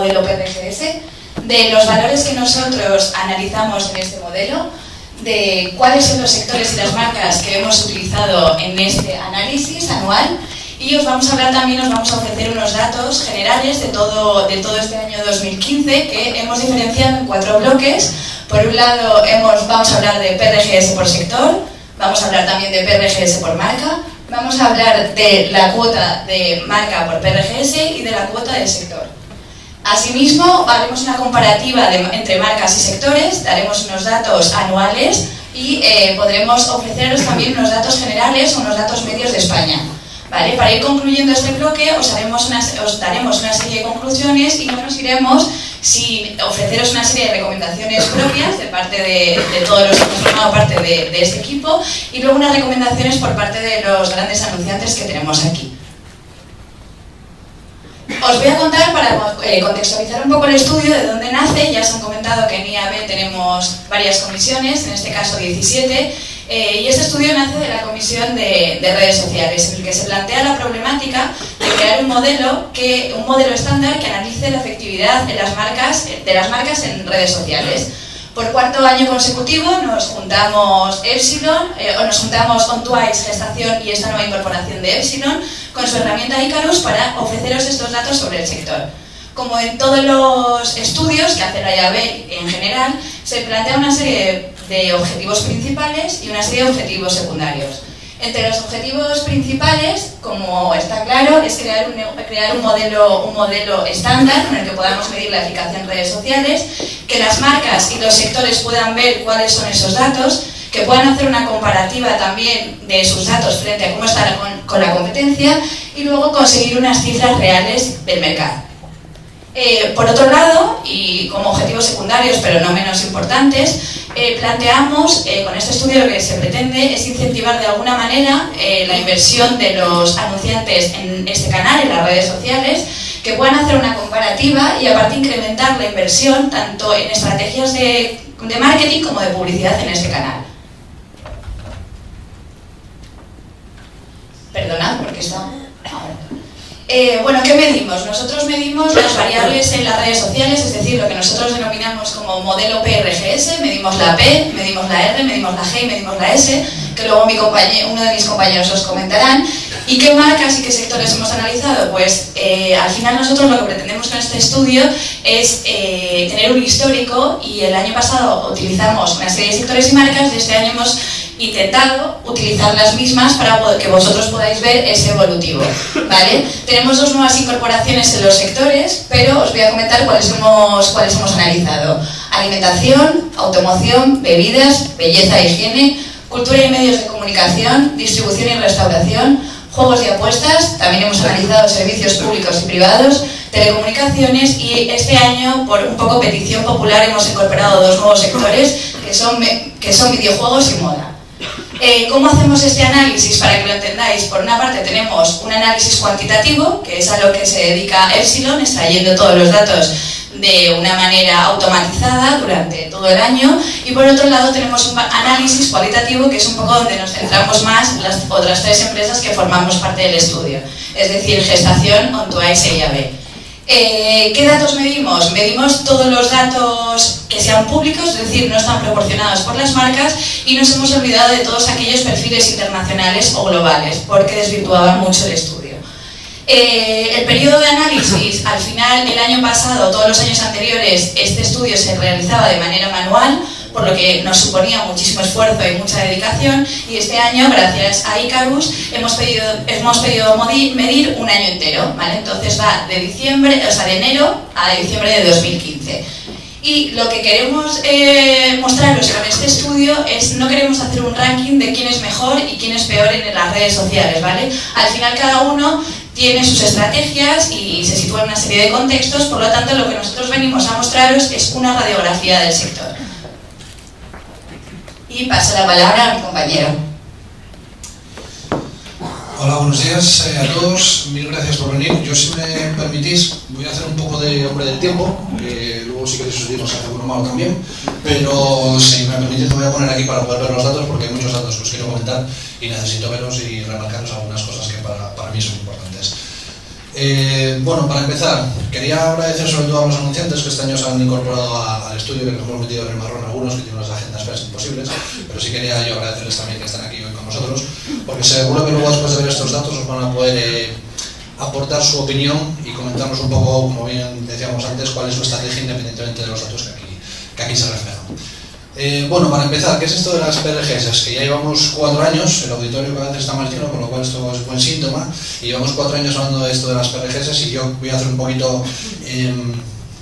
modelo PRGS, de los valores que nosotros analizamos en este modelo, de cuáles son los sectores y las marcas que hemos utilizado en este análisis anual, y os vamos a hablar también, os vamos a ofrecer unos datos generales de todo este año 2015 que hemos diferenciado en 4 bloques. Por un lado vamos a hablar de PRGS por sector, vamos a hablar también de PRGS por marca, vamos a hablar de la cuota de marca por PRGS y de la cuota del sector. Asimismo, haremos una comparativa entre marcas y sectores, daremos unos datos anuales y podremos ofreceros también unos datos generales o unos datos medios de España. ¿Vale? Para ir concluyendo este bloque os daremos una serie de conclusiones y no nos iremos sin ofreceros una serie de recomendaciones propias de parte de todos los que hemos formado parte de este equipo, y luego unas recomendaciones por parte de los grandes anunciantes que tenemos aquí. Os voy a contar, para contextualizar un poco el estudio, de dónde nace. Ya os han comentado que en IAB tenemos varias comisiones, en este caso 17, y este estudio nace de la comisión de redes sociales, en el que se plantea la problemática de crear un modelo estándar que analice la efectividad de las marcas en redes sociales. Por cuarto año consecutivo nos juntamos Epsilon, Ontwice, Gestación y esta nueva incorporación de Epsilon con su herramienta ICARUS para ofreceros estos datos sobre el sector. Como en todos los estudios que hace la IAB en general, se plantea una serie de objetivos principales y una serie de objetivos secundarios. Entre los objetivos principales, como está claro, es crear un modelo estándar con el que podamos medir la eficacia en redes sociales, que las marcas y los sectores puedan ver cuáles son esos datos, que puedan hacer una comparativa también de sus datos frente a cómo están con la competencia, y luego conseguir unas cifras reales del mercado. Por otro lado, y como objetivos secundarios pero no menos importantes, planteamos con este estudio lo que se pretende es incentivar de alguna manera la inversión de los anunciantes en este canal, en las redes sociales, que puedan hacer una comparativa y aparte incrementar la inversión tanto en estrategias de marketing como de publicidad en este canal. Perdonad porque está... ¿qué medimos? Nosotros medimos las variables en las redes sociales, es decir, lo que nosotros denominamos como modelo PRGS. Medimos la P, medimos la R, medimos la G y medimos la S, que luego uno de mis compañeros os comentarán. ¿Y qué marcas y qué sectores hemos analizado? Pues al final nosotros lo que pretendemos con este estudio es tener un histórico, y el año pasado utilizamos una serie de sectores y marcas, y este año hemos intentado utilizar las mismas para que vosotros podáis ver ese evolutivo, ¿vale? Tenemos 2 nuevas incorporaciones en los sectores, pero os voy a comentar cuáles hemos analizado: alimentación, automoción, bebidas, belleza e higiene, cultura y medios de comunicación, distribución y restauración, juegos y apuestas. También hemos analizado servicios públicos y privados, telecomunicaciones, y este año, por un poco petición popular, hemos incorporado 2 nuevos sectores que son videojuegos y moda. ¿Cómo hacemos este análisis para que lo entendáis? Por una parte tenemos un análisis cuantitativo, que es a lo que se dedica Epsilon, extrayendo todos los datos de una manera automatizada durante todo el año, y por otro lado tenemos un análisis cualitativo, que es un poco donde nos centramos más las otras 3 empresas que formamos parte del estudio, es decir, Gestación, Ontwice e IAB. ¿Qué datos medimos? Medimos todos los datos que sean públicos, es decir, no están proporcionados por las marcas, y nos hemos olvidado de todos aquellos perfiles internacionales o globales, porque desvirtuaban mucho el estudio. El periodo de análisis, al final, el año pasado, todos los años anteriores, este estudio se realizaba de manera manual, por lo que nos suponía muchísimo esfuerzo y mucha dedicación, y este año, gracias a ICARUS, hemos podido medir un año entero, ¿vale? Entonces va de enero a diciembre de 2015. Y lo que queremos mostraros con este estudio es, no queremos hacer un ranking de quién es mejor y quién es peor en las redes sociales, ¿vale? Al final cada uno tiene sus estrategias y se sitúa en una serie de contextos, por lo tanto lo que nosotros venimos a mostraros es una radiografía del sector. Y paso la palabra a mi compañero. Hola, buenos días a todos. Mil gracias por venir. Yo, si me permitís, voy a hacer un poco de hombre del tiempo. Luego, si queréis, os digo, os hace uno malo también. Pero, si me permitís, me voy a poner aquí para poder ver los datos, porque hay muchos datos que os quiero comentar y necesito veros y remarcaros algunas cosas que para mí son importantes. Bueno, para empezar, quería agradecer sobre todo a los anunciantes que este año se han incorporado al estudio, que nos hemos metido en el marrón algunos, que tienen unas agendas fast imposibles, pero sí quería yo agradecerles también que están aquí hoy con nosotros, porque seguro que luego después de ver estos datos os van a poder aportar su opinión y comentarnos un poco, como bien decíamos antes, cuál es su estrategia independientemente de los datos que aquí se reflejan. Bueno, para empezar, ¿qué es esto de las PRGS? Es que ya llevamos 4 años, el auditorio cada vez está más lleno, con lo cual esto es buen síntoma, y llevamos 4 años hablando de esto de las PRGS y yo voy a hacer un poquito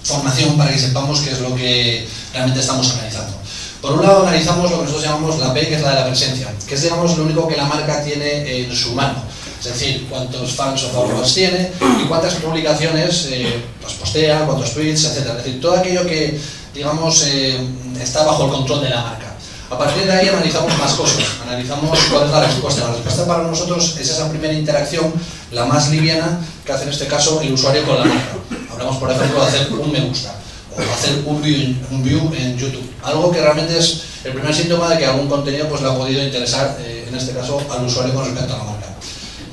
formación para que sepamos qué es lo que realmente estamos analizando. Por un lado analizamos lo que nosotros llamamos la P, que es la de la presencia, que es, digamos, lo único que la marca tiene en su mano, es decir, cuántos fans o followers tiene y cuántas publicaciones pues postea, cuántos tweets, etc. Es decir, todo aquello que, digamos, está bajo el control de la marca. A partir de ahí analizamos más cosas, analizamos cuál es la respuesta. La respuesta para nosotros es esa primera interacción, la más liviana, que hace en este caso el usuario con la marca. Hablamos, por ejemplo, de hacer un me gusta o hacer un view en YouTube. Algo que realmente es el primer síntoma de que algún contenido pues le ha podido interesar, en este caso, al usuario con respecto a la marca.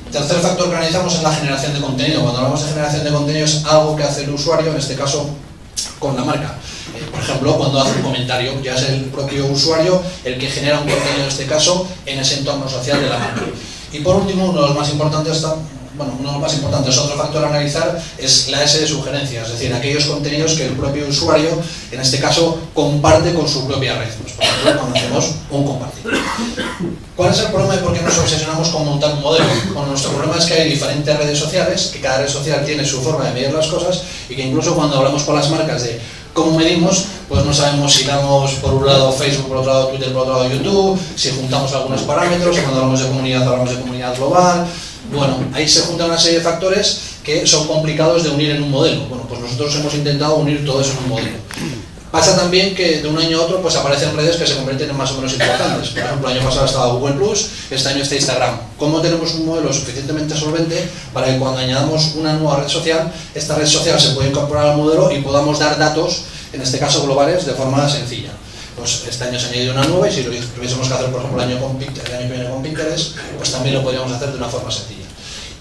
El tercer factor que analizamos es la generación de contenido. Cuando hablamos de generación de contenido es algo que hace el usuario, en este caso, con la marca. Por ejemplo, cuando hace un comentario, ya es el propio usuario el que genera un contenido, en este caso, en ese entorno social de la marca. Y por último, uno de los más importantes, otro factor a analizar es la S de sugerencia, es decir, aquellos contenidos que el propio usuario, en este caso, comparte con su propia red. Pues, por ejemplo, cuando hacemos un compartir. ¿Cuál es el problema de por qué nos obsesionamos con montar un modelo? Bueno, nuestro problema es que hay diferentes redes sociales, que cada red social tiene su forma de medir las cosas y que incluso cuando hablamos con las marcas de cómo medimos, pues no sabemos si damos por un lado Facebook, por otro lado Twitter, por otro lado YouTube, si juntamos algunos parámetros, si cuando hablamos de comunidad global. Bueno, ahí se juntan una serie de factores que son complicados de unir en un modelo. Bueno, pues nosotros hemos intentado unir todo eso en un modelo. Pasa también que de un año a otro pues aparecen redes que se convierten en más o menos importantes. Por ejemplo, el año pasado estaba Google+, este año está Instagram. ¿Cómo tenemos un modelo suficientemente solvente para que cuando añadamos una nueva red social, esta red social se pueda incorporar al modelo y podamos dar datos, en este caso globales, de forma sencilla? Pues este año se ha añadido una nueva y si lo tuviésemos que hacer, por ejemplo, el año que viene con Pinterest, pues también lo podríamos hacer de una forma sencilla.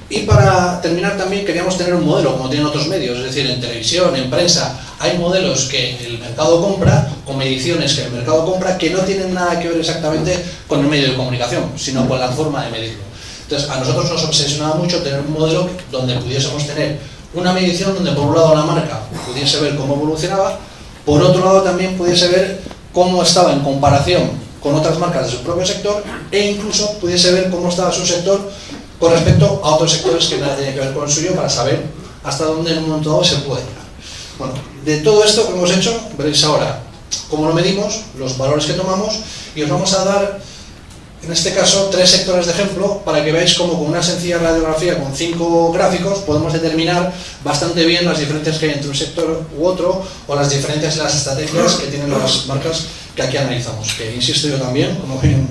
Y para terminar también queríamos tener un modelo como tienen otros medios, es decir, en televisión, en prensa, hay modelos que el mercado compra o mediciones que el mercado compra que no tienen nada que ver exactamente con el medio de comunicación, sino con la forma de medirlo. Entonces a nosotros nos obsesionaba mucho tener un modelo donde pudiésemos tener una medición donde por un lado la marca pudiese ver cómo evolucionaba, por otro lado también pudiese ver cómo estaba en comparación con otras marcas de su propio sector e incluso pudiese ver cómo estaba su sector con respecto a otros sectores que nada tienen que ver con el suyo para saber hasta dónde en un momento dado se puede llegar. Bueno, de todo esto que hemos hecho, veréis ahora cómo lo medimos, los valores que tomamos y os vamos a dar, en este caso, 3 sectores de ejemplo para que veáis cómo con una sencilla radiografía con 5 gráficos podemos determinar bastante bien las diferencias que hay entre un sector u otro o las diferencias en las estrategias que tienen las marcas que aquí analizamos. Que insisto yo también, como bien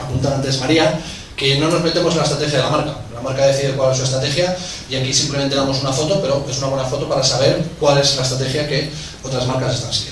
apuntaba antes María, que no nos metemos en la estrategia de la marca. La marca decide cuál es su estrategia y aquí simplemente damos una foto, pero es una buena foto para saber cuál es la estrategia que otras marcas están siguiendo.